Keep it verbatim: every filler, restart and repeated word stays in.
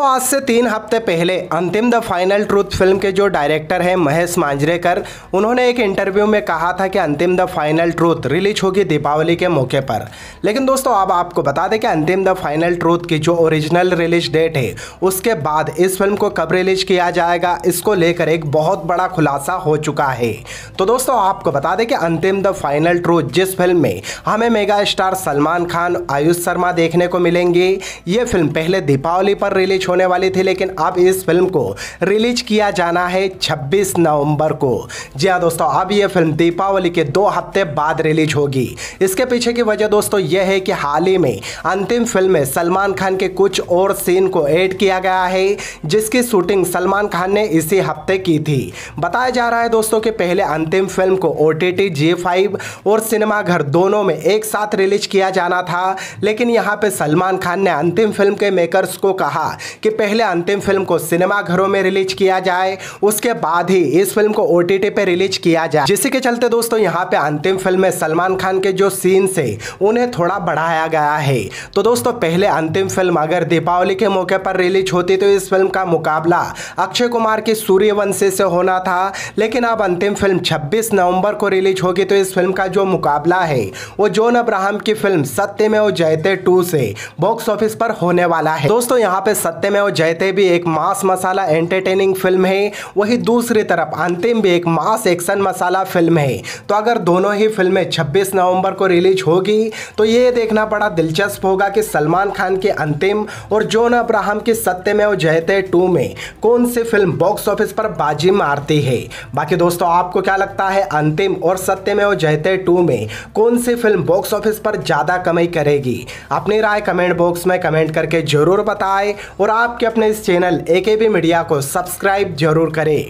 दोस्तों आज से तीन हफ्ते पहले अंतिम द फाइनल ट्रूथ फिल्म के जो डायरेक्टर हैं महेश मांजरेकर, उन्होंने एक इंटरव्यू में कहा था कि Antim the final truth release होगी दीपावली के मौके पर। लेकिन दोस्तों अब आपको बता दें कि अंतिम द फाइनल ट्रूथ की जो ओरिजिनल रिलीज डेट है उसके बाद इस फिल्म को कब रिलीज किया जाएगा इसको लेकर एक बहुत बड़ा खुलासा हो चुका है। तो दोस्तों आपको बता दें कि अंतिम द फाइनल ट्रूथ जिस फिल्म में हमें मेगा स्टार सलमान खान, आयुष शर्मा देखने को मिलेंगे, ये फिल्म पहले दीपावली पर रिलीज होने वाली थी, लेकिन अब इस फिल्म को रिलीज किया जाना है छब्बीस नवंबर को। जी हाँ दोस्तों, अब ये फिल्म दीपावली के दो हफ्ते बाद रिलीज होगी। इसके पीछे की वजह दोस्तों यह है कि हाल ही में अंतिम फिल्म में सलमान खान के कुछ और सीन को ऐड किया गया है, जिसकी शूटिंग सलमान खान ने इसी हफ्ते की थी। बताया जा रहा है दोस्तों कि पहले अंतिम फिल्म को O T T, Zee five और सिनेमाघर दोनों में एक साथ रिलीज किया जाना था, लेकिन यहाँ पे सलमान खान ने अंतिम फिल्म के मेकर्स को कहा कि पहले अंतिम फिल्म को सिनेमाघरों में रिलीज किया जाए, उसके बाद ही इस फिल्म को ओ टी टी पे रिलीज किया जाए, जिसके चलते दोस्तों यहाँ पे अंतिम फिल्म में सलमान खान के जो सीन्स है उन्हें थोड़ा बढ़ाया गया है। तो दोस्तों पहले अंतिम फिल्म अगर दीपावली के मौके पर रिलीज होती तो इस फिल्म का मुकाबला अक्षय कुमार की सूर्यवंशी से होना था, लेकिन अब अंतिम फिल्म छब्बीस नवंबर को रिलीज होगी तो इस फिल्म का जो मुकाबला है वो जॉन अब्राहम की फिल्म सत्यमेव जयते टू से बॉक्स ऑफिस पर होने वाला है। दोस्तों यहाँ पे सत्यमेव जयते भी एक मास मसाला एंटरटेनिंग फिल्म है, वही दूसरी तरफ अंतिम भी एक मास एक्शन मसाला फिल्म है। तो अगर दोनों ही फिल्में छब्बीस नवंबर को रिलीज होगी तो ये देखना बड़ा दिलचस्प होगा कि सलमान खान की अंतिम और जॉन अब्राहम की सत्यमेव जयते टू में कौन सी फिल्म बॉक्स ऑफिस पर बाजी मारती है। बाकी दोस्तों आपको क्या लगता है अंतिम और सत्यमेव जयते टू में कौन सी फिल्म बॉक्स ऑफिस पर ज़्यादा कमाई करेगी? अपनी राय कमेंट बॉक्स में कमेंट करके जरूर बताएं और आपके अपने इस चैनल ए के बी मीडिया को सब्सक्राइब जरूर करें।